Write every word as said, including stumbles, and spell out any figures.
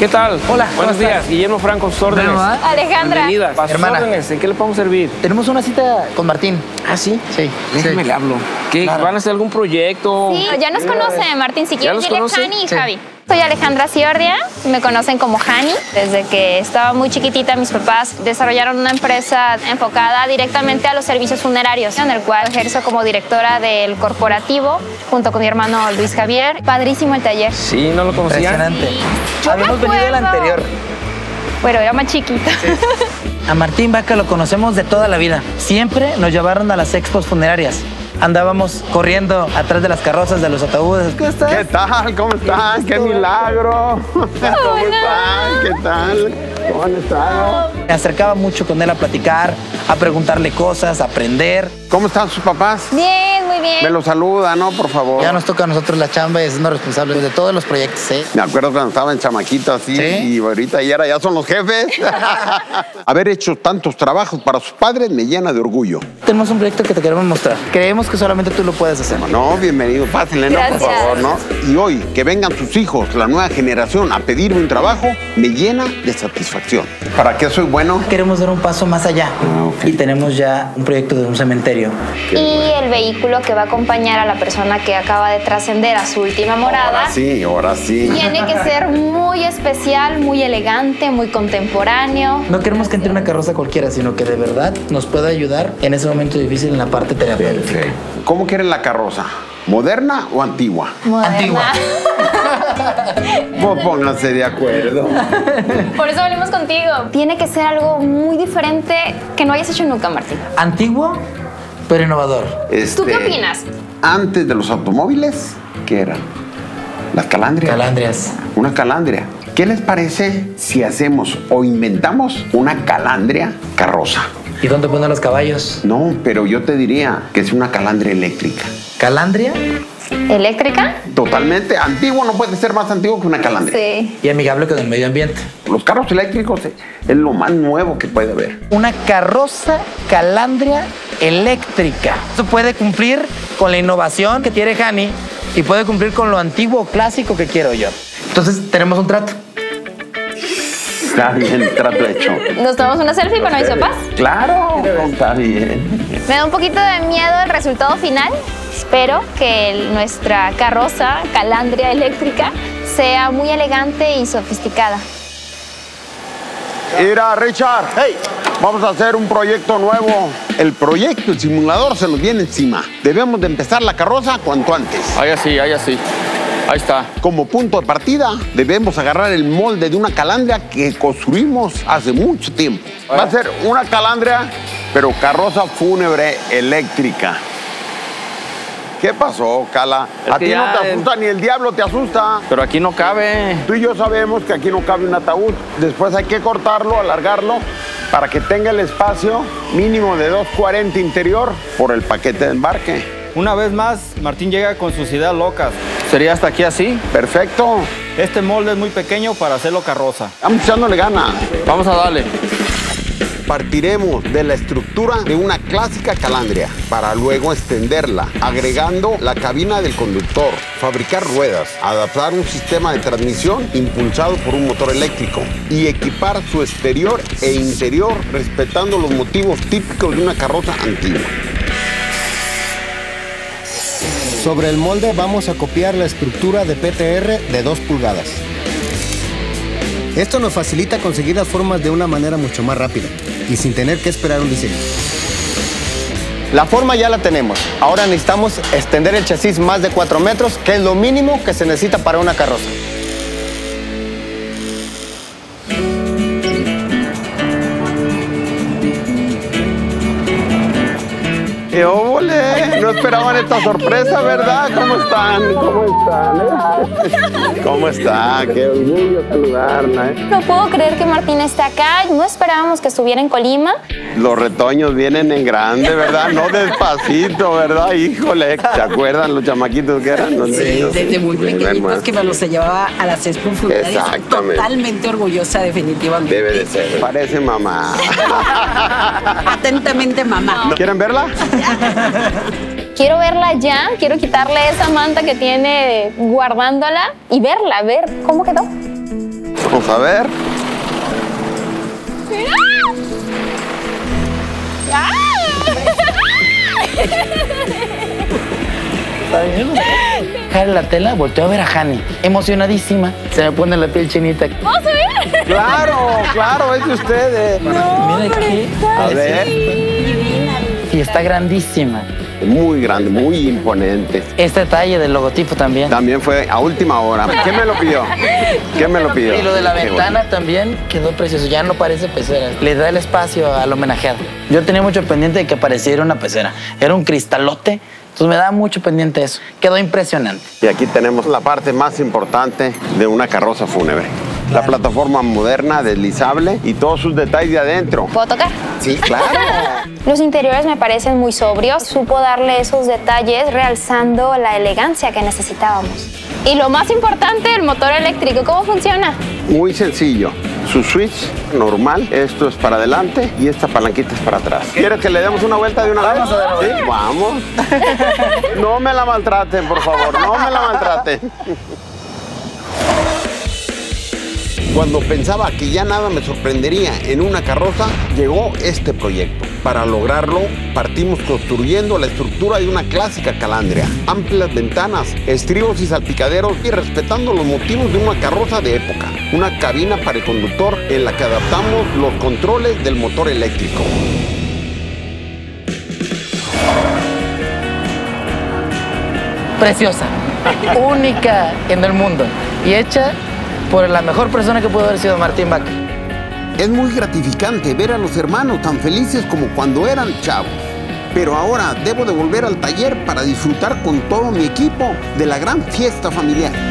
¿Qué tal? Hola. Buenos días. Estás? Guillermo Franco, sus órdenes. Bueno, ¿eh? Alejandra. Bienvenidas. Para sus órdenes, ¿en qué le podemos servir? Tenemos una cita con Martín. ¿Ah, sí? Sí. Déjeme sí. le hablo. ¿Qué? Claro. ¿Van a hacer algún proyecto? Sí, ya nos conoce Martín. Si quieres, dile Hany y sí. Javi. Soy Alejandra Ciordia, me conocen como Hany. Desde que estaba muy chiquitita, mis papás desarrollaron una empresa enfocada directamente a los servicios funerarios, en el cual ejerzo como directora del corporativo, junto con mi hermano Luis Javier. Padrísimo el taller. Sí, no lo conocía. Impresionante. Sí. Habíamos venido del anterior. Bueno, era más chiquita. Sí. A Martín Vaca lo conocemos de toda la vida. Siempre nos llevaron a las expos funerarias. Andábamos corriendo atrás de las carrozas de los ataúdes. ¿Qué estás? ¿Qué tal? ¿Cómo están? ¡Qué milagro! ¿Cómo están? ¿Qué tal? ¿Cómo han estado? Me acercaba mucho con él a platicar, a preguntarle cosas, a aprender. ¿Cómo están sus papás? Bien, muy bien. Me los saluda, ¿no? Por favor. Ya nos toca a nosotros la chamba y es uno responsable de todos los proyectos, ¿eh? Me acuerdo cuando estaban chamaquitos así, ¿sí? Y ahorita y ahora ya son los jefes. Haber hecho tantos trabajos para sus padres me llena de orgullo. Tenemos un proyecto que te queremos mostrar. Creemos que solamente tú lo puedes hacer. No, bienvenido, pásenle, ¿no? Por favor, ¿no? Y hoy, que vengan sus hijos, la nueva generación, a pedirme un trabajo, me llena de satisfacción. ¿Para qué soy bueno? Queremos dar un paso más allá. Ah, okay. Y tenemos ya un proyecto de un cementerio. Qué y bueno. El vehículo que va a acompañar a la persona que acaba de trascender a su última morada. Ahora sí, ahora sí. Tiene que ser muy especial, muy elegante, muy contemporáneo. No queremos que entre una carroza cualquiera, sino que de verdad nos pueda ayudar en ese momento difícil en la parte terapéutica. Okay. ¿Cómo quieren la carroza? ¿Moderna o antigua? Moderna. Antigua. Pues pónganse de acuerdo. Por eso venimos contigo. Tiene que ser algo muy diferente que no hayas hecho nunca, Martín. Antiguo, pero innovador. Este, ¿Tú qué opinas? Antes de los automóviles, ¿qué eran? Las calandrias. Calandrias. Una calandria. ¿Qué les parece si hacemos o inventamos una calandria carroza? ¿Y dónde ponen los caballos? No, pero yo te diría que es una calandria eléctrica. ¿Calandria? ¿Eléctrica? Totalmente. Antiguo no puede ser más antiguo que una calandria. Sí. Y amigable con el medio ambiente. Los carros eléctricos es lo más nuevo que puede haber. Una carroza calandria eléctrica. Esto puede cumplir con la innovación que tiene Hany y puede cumplir con lo antiguo clásico que quiero yo. Entonces, tenemos un trato. Está bien, trato hecho. Nos tomamos una selfie con mis papás. Claro, está bien. Me da un poquito de miedo el resultado final. Espero que nuestra carroza, calandria eléctrica, sea muy elegante y sofisticada. Mira, Richard, hey, vamos a hacer un proyecto nuevo. El proyecto, el simulador, se nos viene encima. Debemos de empezar la carroza cuanto antes. Ahí así, ahí así. Ahí está. Como punto de partida, debemos agarrar el molde de una calandria que construimos hace mucho tiempo. Va a ser una calandria, pero carroza fúnebre eléctrica. ¿Qué pasó, Cala? A ti no te asusta, ni el diablo te asusta. Pero aquí no cabe. Tú y yo sabemos que aquí no cabe un ataúd. Después hay que cortarlo, alargarlo, para que tenga el espacio mínimo de dos cuarenta interior por el paquete de embarque. Una vez más, Martín llega con sus ideas locas. ¿Sería hasta aquí así? Perfecto. Este molde es muy pequeño para hacerlo carroza. Vamos echándole ganas. Vamos a darle. Partiremos de la estructura de una clásica calandria para luego extenderla, agregando la cabina del conductor, fabricar ruedas, adaptar un sistema de transmisión impulsado por un motor eléctrico y equipar su exterior e interior respetando los motivos típicos de una carroza antigua. Sobre el molde vamos a copiar la estructura de P T R de dos pulgadas. Esto nos facilita conseguir las formas de una manera mucho más rápida y sin tener que esperar un diseño. La forma ya la tenemos. Ahora necesitamos extender el chasis más de cuatro metros, que es lo mínimo que se necesita para una carroza. ¡Qué ole! No esperaban esta sorpresa, ¿verdad? ¿Cómo están? ¿Cómo están? ¿Cómo está? Qué orgullo saludarla, ¿eh? No puedo creer que Martín está acá. No esperábamos que estuviera en Colima. Los retoños vienen en grande, ¿verdad? No despacito, ¿verdad? Híjole, ¿se acuerdan los chamaquitos que eran? Los sí, niños, desde sí, muy pequeñitos que me los llevaba a las Expo Funerarias. Exactamente. Totalmente orgullosa, definitivamente. Debe de ser. Parece mamá. Atentamente mamá. No. ¿Quieren verla? Quiero verla ya, quiero quitarle esa manta que tiene guardándola y verla, ver cómo quedó. Vamos a ver. Jale la tela, volteo a ver a Hany. Emocionadísima. Se me pone la piel chinita. ¿Puedo subir? Claro, claro, es de ustedes. No, mira aquí. A ver. Y está grandísima. Muy grande, muy imponente. Este detalle del logotipo también. También fue a última hora. ¿Quién me lo pidió? ¿Quién me lo pidió? Y lo de la ventana también quedó precioso. Ya no parece pecera. Le da el espacio al homenajeado. Yo tenía mucho pendiente de que pareciera una pecera. Era un cristalote. Entonces me da mucho pendiente eso. Quedó impresionante. Y aquí tenemos la parte más importante de una carroza fúnebre. La plataforma moderna, deslizable y todos sus detalles de adentro. ¿Puedo tocar? Sí, claro. Los interiores me parecen muy sobrios. Supo darle esos detalles realzando la elegancia que necesitábamos. Y lo más importante, el motor eléctrico. ¿Cómo funciona? Muy sencillo. Su switch normal. Esto es para adelante y esta palanquita es para atrás. ¿Quieres que le demos una vuelta de una vez? Vamos. ¿Sí? Vamos. No me la maltraten, por favor. No me la maltraten. Cuando pensaba que ya nada me sorprendería en una carroza, llegó este proyecto. Para lograrlo, partimos construyendo la estructura de una clásica calandria. Amplias ventanas, estribos y salpicaderos y respetando los motivos de una carroza de época. Una cabina para el conductor en la que adaptamos los controles del motor eléctrico. Preciosa, única en el mundo y hecha por la mejor persona que pudo haber sido Martín Vaca. Es muy gratificante ver a los hermanos tan felices como cuando eran chavos. Pero ahora debo de volver al taller para disfrutar con todo mi equipo de la gran fiesta familiar.